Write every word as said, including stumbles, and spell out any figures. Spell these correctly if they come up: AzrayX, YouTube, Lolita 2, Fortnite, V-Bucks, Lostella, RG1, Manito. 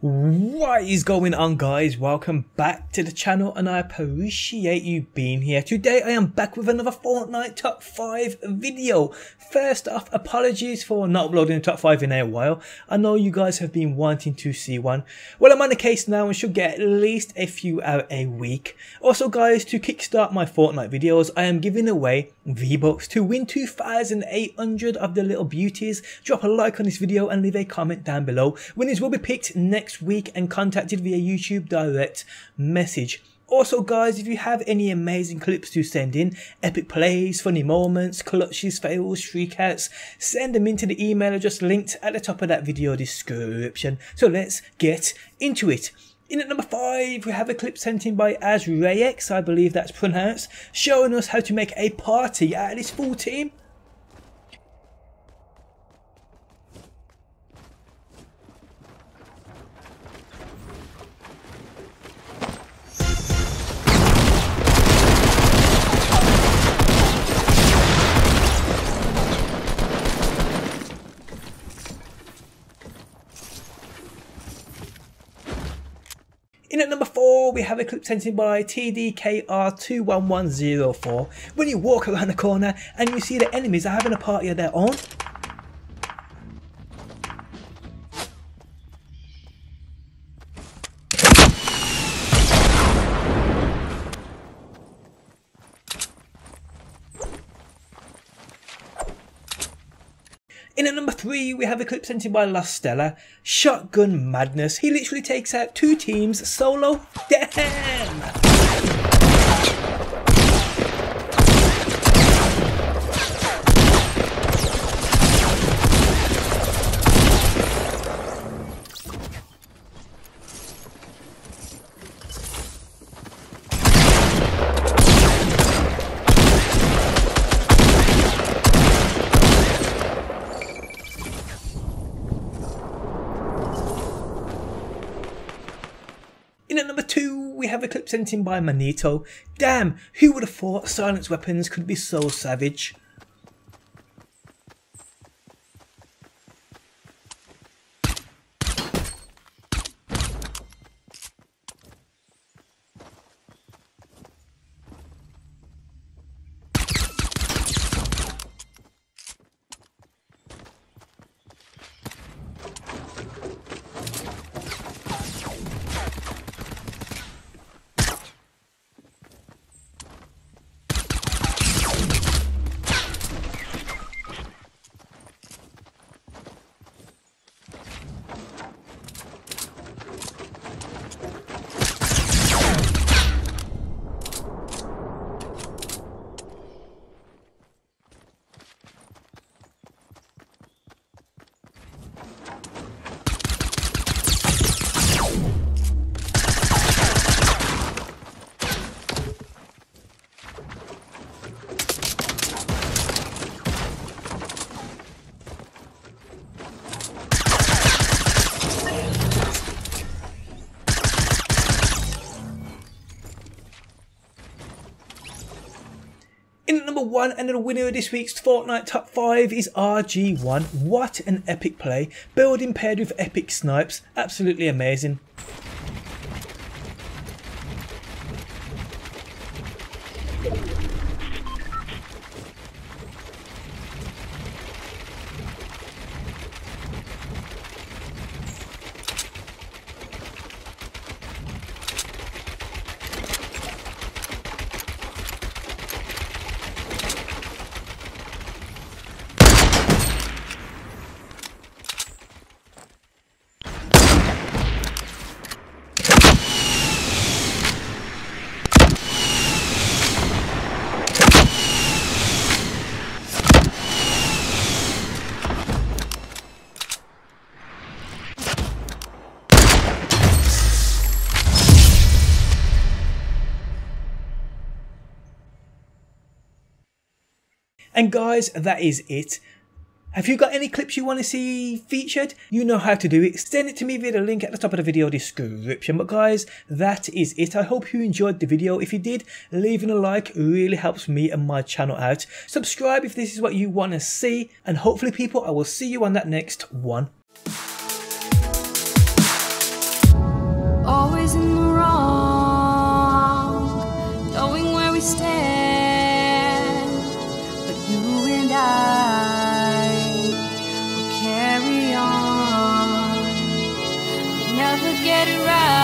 What is going on, guys? Welcome back to the channel, and I appreciate you being here. Today I am back with another Fortnite top five video. First off, apologies for not uploading a top five in a while. I know you guys have been wanting to see one. Well, I'm on the case now and should get at least a few out a week. Also guys, to kickstart my Fortnite videos, I am giving away V-Bucks. To win two thousand eight hundred of the little beauties, drop a like on this video and leave a comment down below. Winners will be picked next week and contacted via YouTube direct message. Also guys, if you have any amazing clips to send in, epic plays, funny moments, clutches, fails, streakouts, send them into the email address linked at the top of that video description. So let's get into it. In at number five, we have a clip sent in by AzrayX, I believe that's pronounced, showing us how to make a party out of this full team. In at number four, we have a clip sent in by T D K R two one one zero four. When you walk around the corner and you see the enemies are having a party of their own. In at number three, we have a clip sent in by Lostella, Shotgun Madness. He literally takes out two teams solo. Damn! In at number two, we have a clip sent in by Manito. Damn, who would have thought silence weapons could be so savage? Number one, and the winner of this week's Fortnite top five is R G one. What an epic play. Building paired with epic snipes. Absolutely amazing. And guys, that is it. Have you got any clips you want to see featured? You know how to do it. Send it to me via the link at the top of the video description. But guys, that is it. I hope you enjoyed the video. If you did, leaving a like really helps me and my channel out. Subscribe if this is what you want to see. And hopefully people, I will see you on that next one. get it right.